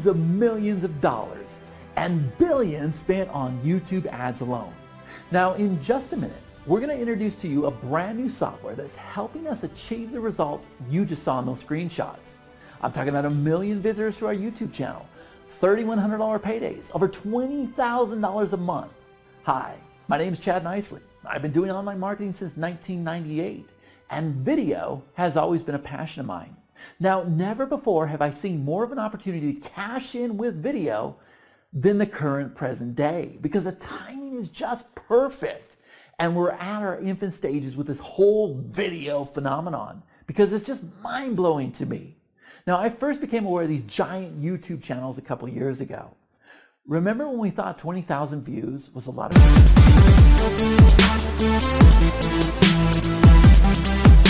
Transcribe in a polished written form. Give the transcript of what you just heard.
tens of millions of dollars and billions spent on YouTube ads alone. Now, in just a minute, we're going to introduce to you a brand new software that's helping us achieve the results you just saw in those screenshots. I'm talking about 1 million visitors to our YouTube channel, $3,100 paydays, over $20,000 a month. Hi, my name is Chad Nicely. I've been doing online marketing since 1998, and video has always been a passion of mine. Now, never before have I seen more of an opportunity to cash in with video than the current present day, because the timing is just perfect. And we're at our infant stages with this whole video phenomenon, because it's just mind-blowing to me. Now, I first became aware of these giant YouTube channels a couple years ago. Remember when we thought 20,000 views was a lot of...